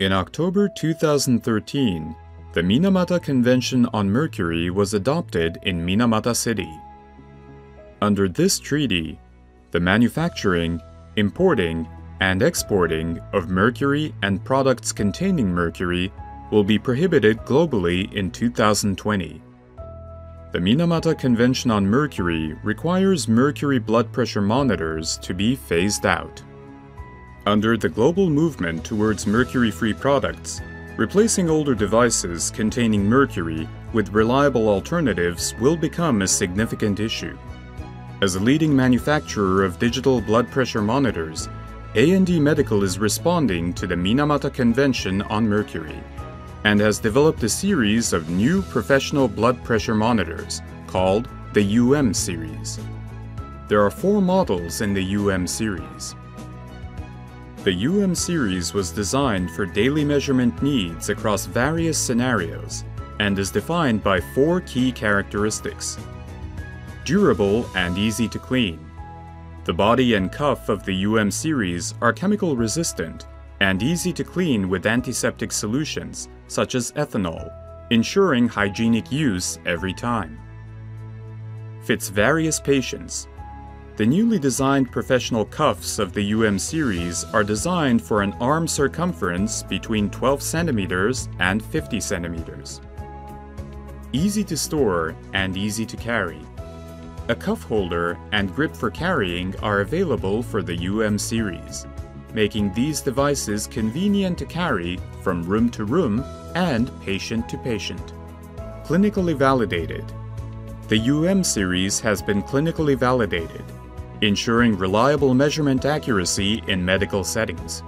In October 2013, the Minamata Convention on Mercury was adopted in Minamata City. Under this treaty, the manufacturing, importing, and exporting of mercury and products containing mercury will be prohibited globally in 2020. The Minamata Convention on Mercury requires mercury blood pressure monitors to be phased out. Under the global movement towards mercury-free products, replacing older devices containing mercury with reliable alternatives will become a significant issue. As a leading manufacturer of digital blood pressure monitors, A&D Medical is responding to the Minamata Convention on Mercury and has developed a series of new professional blood pressure monitors called the UM series. There are 4 models in the UM series. The UM series was designed for daily measurement needs across various scenarios and is defined by 4 key characteristics: durable and easy to clean. The body and cuff of the UM series are chemical resistant and easy to clean with antiseptic solutions such as ethanol, ensuring hygienic use every time. Fits various patients. The newly designed professional cuffs of the UM series are designed for an arm circumference between 12 centimeters and 50 centimeters. Easy to store and easy to carry. A cuff holder and grip for carrying are available for the UM series, making these devices convenient to carry from room to room and patient to patient. Clinically validated. The UM series has been clinically validated, ensuring reliable measurement accuracy in medical settings.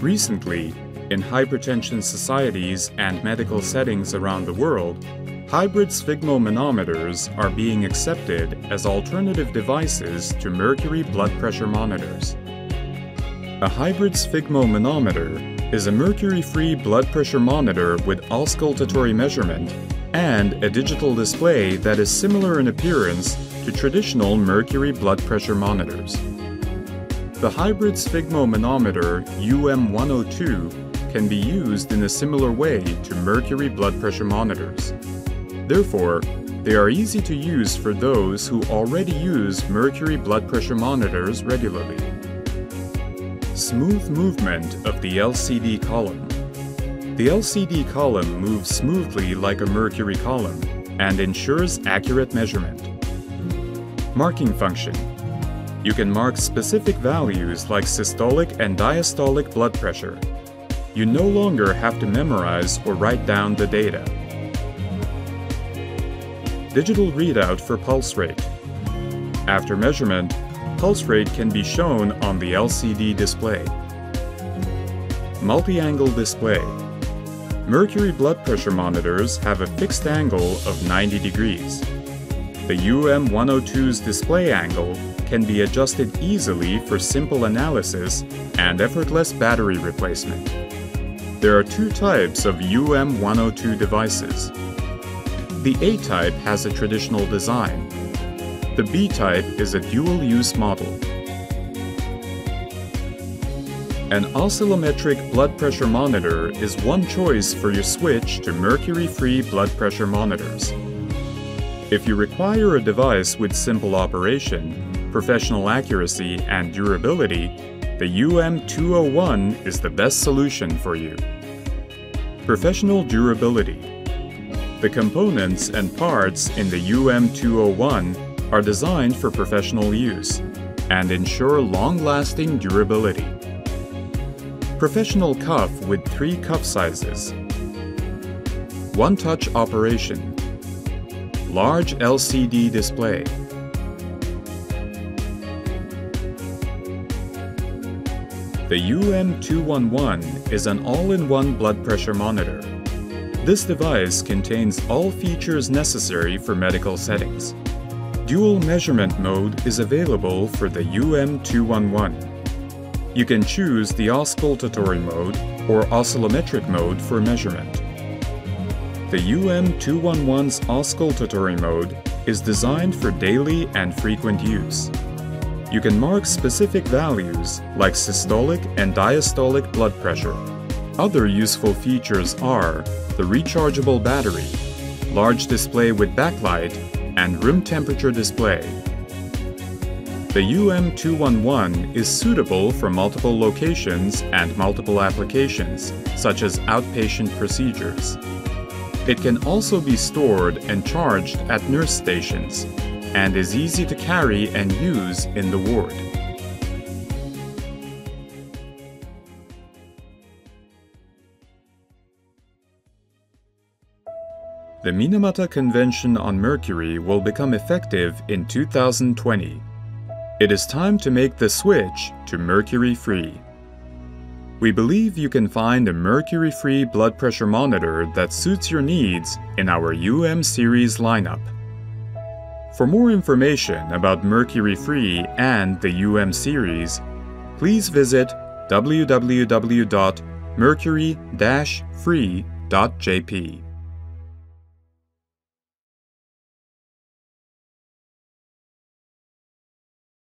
Recently, in hypertension societies and medical settings around the world, hybrid sphygmomanometers are being accepted as alternative devices to mercury blood pressure monitors. A hybrid sphygmomanometer is a mercury-free blood pressure monitor with auscultatory measurement and a digital display that is similar in appearance to traditional mercury blood pressure monitors. The hybrid sphygmomanometer UM102 can be used in a similar way to mercury blood pressure monitors. Therefore, they are easy to use for those who already use mercury blood pressure monitors regularly. Smooth movement of the LCD column. The LCD column moves smoothly like a mercury column and ensures accurate measurement. Marking function. You can mark specific values like systolic and diastolic blood pressure. You no longer have to memorize or write down the data. Digital readout for pulse rate. After measurement, pulse rate can be shown on the LCD display. Multi-angle display. Mercury blood pressure monitors have a fixed angle of 90 degrees. The UM102's display angle can be adjusted easily for simple analysis and effortless battery replacement. There are 2 types of UM102 devices. The A type has a traditional design. The B type is a dual-use model. An oscillometric blood pressure monitor is one choice for your switch to mercury-free blood pressure monitors. If you require a device with simple operation, professional accuracy and durability, the UM201 is the best solution for you. Professional durability. The components and parts in the UM201 are designed for professional use and ensure long-lasting durability. Professional cuff with 3 cuff sizes. One-touch operation. Large LCD display. The UM211 is an all-in-one blood pressure monitor. This device contains all features necessary for medical settings. Dual measurement mode is available for the UM211. You can choose the auscultatory mode or oscillometric mode for measurement. The UM211's auscultatory mode is designed for daily and frequent use. You can mark specific values like systolic and diastolic blood pressure. Other useful features are the rechargeable battery, large display with backlight, and room temperature display. The UM211 is suitable for multiple locations and multiple applications, such as outpatient procedures. It can also be stored and charged at nurse stations, and is easy to carry and use in the ward. The Minamata Convention on Mercury will become effective in 2020. It is time to make the switch to Mercury-Free. We believe you can find a Mercury-Free blood pressure monitor that suits your needs in our UM series lineup. For more information about Mercury-Free and the UM series, please visit www.mercury-free.jp.